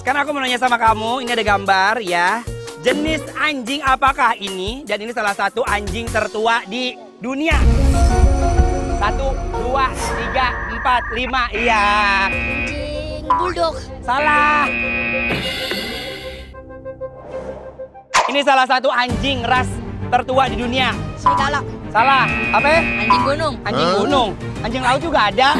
Sekarang aku mau nanya sama kamu, ini ada gambar ya. Jenis anjing apakah ini? Dan ini salah satu anjing tertua di dunia. 1, 2, 3, 4, 5, iya. Anjing bulldog. Salah. Ini salah satu anjing ras tertua di dunia. Serigala. Salah. Apa? Anjing gunung. Anjing gunung. Anjing laut juga ada.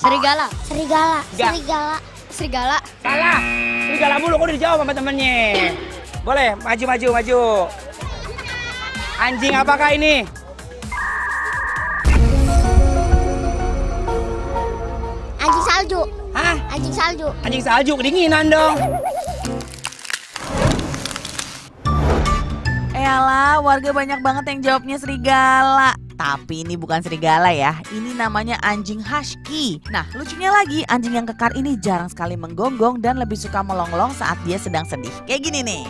Serigala. Serigala. Serigala. Serigala. Salah. Serigala mulu, kok udah dijawab sama temennya. Boleh, maju. Anjing apakah ini? Anjing salju. Hah? Anjing salju. Anjing salju, kedinginan dong. Eyalah, warga banyak banget yang jawabnya serigala. Tapi ini bukan serigala ya, ini namanya anjing husky. Nah, lucunya lagi, anjing yang kekar ini jarang sekali menggonggong dan lebih suka melonglong saat dia sedang sedih. Kayak gini nih.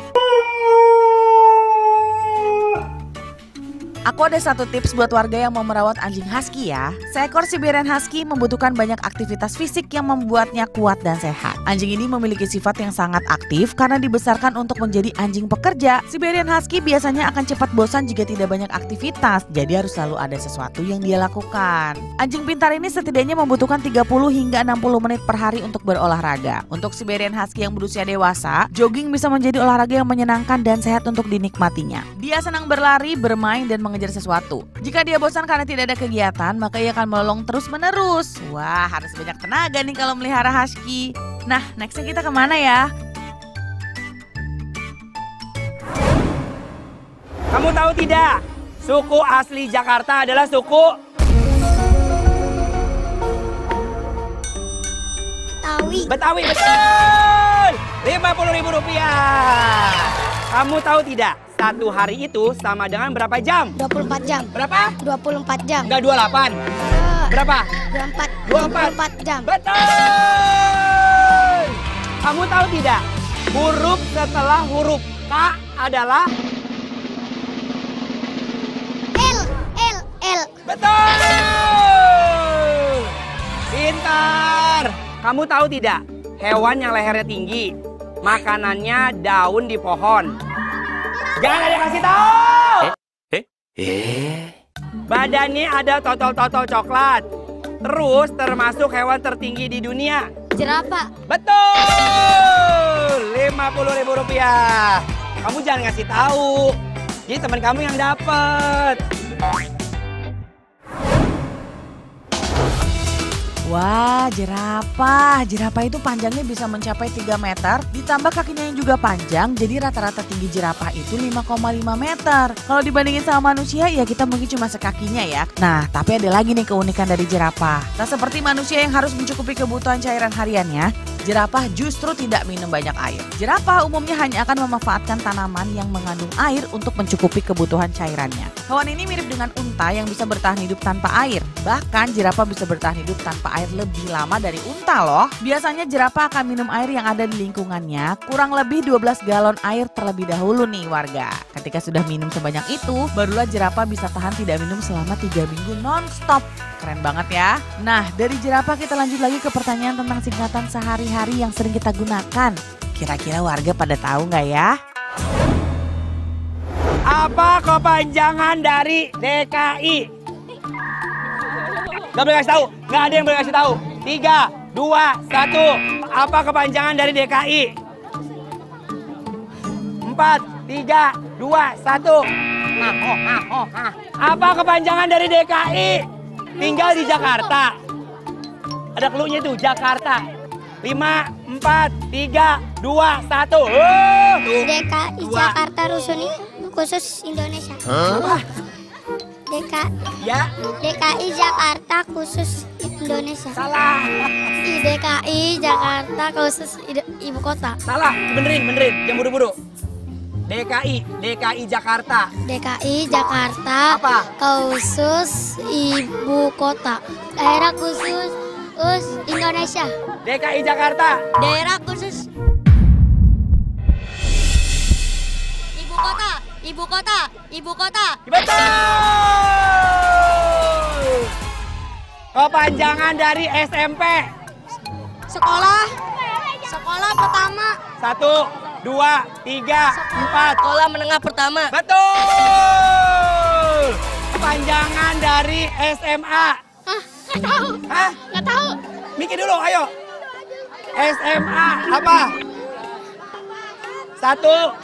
Aku ada satu tips buat warga yang mau merawat anjing husky ya. Seekor Siberian Husky membutuhkan banyak aktivitas fisik yang membuatnya kuat dan sehat. Anjing ini memiliki sifat yang sangat aktif karena dibesarkan untuk menjadi anjing pekerja. Siberian Husky biasanya akan cepat bosan jika tidak banyak aktivitas, jadi harus selalu ada sesuatu yang dia lakukan. Anjing pintar ini setidaknya membutuhkan 30 hingga 60 menit per hari untuk berolahraga. Untuk Siberian Husky yang berusia dewasa, jogging bisa menjadi olahraga yang menyenangkan dan sehat untuk dinikmatinya. Dia senang berlari, bermain, dan mengejar sesuatu. Jika dia bosan karena tidak ada kegiatan, maka ia akan melolong terus-menerus. Wah, harus banyak tenaga nih kalau melihara husky. Nah, nextnya kita kemana ya? Kamu tahu tidak? Suku asli Jakarta adalah suku... Betawi. Betawi, betul! Rp50.000. Kamu tahu tidak? Satu hari itu sama dengan berapa jam? 24 jam. Berapa? 24 jam. Enggak 28. Berapa? 24 jam. Betul! Kamu tahu tidak? Huruf setelah huruf K adalah... L. Betul! Pintar! Kamu tahu tidak? Hewan yang lehernya tinggi, makanannya daun di pohon. Jangan ada yang kasih tahu. Badannya ada totol-totol coklat. Terus termasuk hewan tertinggi di dunia. Jerapah. Betul. Rp50.000. Kamu jangan ngasih tahu. Jadi teman kamu yang dapat. Wah, jerapah. Jerapah itu panjangnya bisa mencapai 3 meter, ditambah kakinya yang juga panjang, jadi rata-rata tinggi jerapah itu 5,5 meter. Kalau dibandingin sama manusia, ya kita mungkin cuma sekakinya ya. Nah, tapi ada lagi nih keunikan dari jerapah. Tak seperti manusia yang harus mencukupi kebutuhan cairan hariannya, jerapah justru tidak minum banyak air. Jerapah umumnya hanya akan memanfaatkan tanaman yang mengandung air untuk mencukupi kebutuhan cairannya. Hewan ini mirip dengan unta yang bisa bertahan hidup tanpa air. Bahkan jerapah bisa bertahan hidup tanpa air lebih lama dari unta loh. Biasanya jerapah akan minum air yang ada di lingkungannya, kurang lebih 12 galon air terlebih dahulu nih warga. Ketika sudah minum sebanyak itu, barulah jerapah bisa tahan tidak minum selama 3 minggu non-stop. Keren banget ya. Nah, dari jerapah kita lanjut lagi ke pertanyaan tentang singkatan sehari-hari yang sering kita gunakan. Kira-kira warga pada tahu nggak ya? Apa kepanjangan dari DKI? Gak boleh kasih tahu, gak ada yang boleh kasih tahu. 3, 2, 1. Apa kepanjangan dari DKI? 4, 3, 2, 1. Apa kepanjangan dari DKI? Tinggal di Jakarta. Ada cluenya tuh, Jakarta. 5, 4, 3, 2, 1. DKI Jakarta Rusun Khusus Indonesia. DKI Jakarta Khusus Indonesia. Salah. DKI Jakarta Khusus Ibu Kota. Salah. Benerin. Jangan buru-buru. DKI Jakarta. DKI Jakarta. Apa? Khusus Ibu Kota. Daerah Khusus Indonesia. DKI Jakarta. Daerah Khusus Ibu Kota. Ibu kota. Betul. Kepanjangan dari SMP. Sekolah pertama. 1, 2, 3, 4. Sekolah menengah pertama. Betul. Panjangan dari SMA. Hah? Nggak tahu. Hah? Nggak tahu. Mikir dulu, ayo. SMA apa? 1, 2,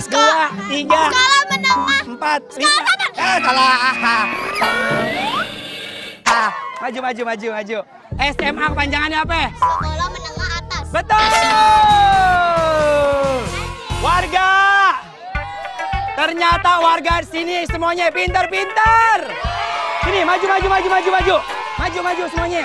3. Sekolah menengah. 4, 5. Salah. Maju. SMA kepanjangannya apa? Sekolah menengah atas. Betul. Warga. Ternyata warga sini semuanya pintar-pintar. Sini maju semuanya.